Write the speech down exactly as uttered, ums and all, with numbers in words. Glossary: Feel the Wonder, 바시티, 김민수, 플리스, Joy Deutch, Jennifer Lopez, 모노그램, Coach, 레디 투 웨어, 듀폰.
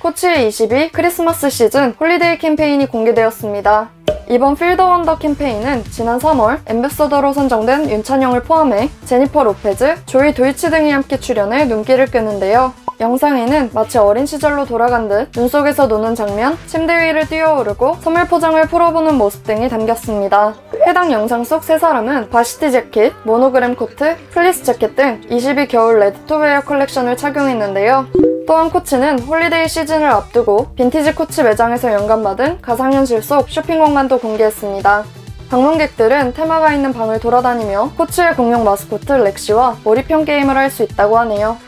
코치의 이십이 크리스마스 시즌 홀리데이 캠페인이 공개되었습니다. 이번 Feel the Wonder 캠페인은 지난 삼월 앰베서더로 선정된 윤찬영을 포함해 제니퍼 로페즈, 조이 도이치 등이 함께 출연해 눈길을 끄는데요. 영상에는 마치 어린 시절로 돌아간 듯 눈속에서 노는 장면, 침대 위를 뛰어오르고 선물 포장을 풀어보는 모습 등이 담겼습니다. 해당 영상 속 세 사람은 바시티 재킷, 모노그램 코트, 플리스 재킷 등 이십이 겨울 레디 투 웨어 컬렉션을 착용했는데요. 또한 코치는 홀리데이 시즌을 앞두고 빈티지 코치 매장에서 영감받은 가상현실 속 쇼핑 공간도 공개했습니다. 방문객들은 테마가 있는 방을 돌아다니며 코치의 공룡 마스코트 렉시와 몰입형 게임을 할 수 있다고 하네요.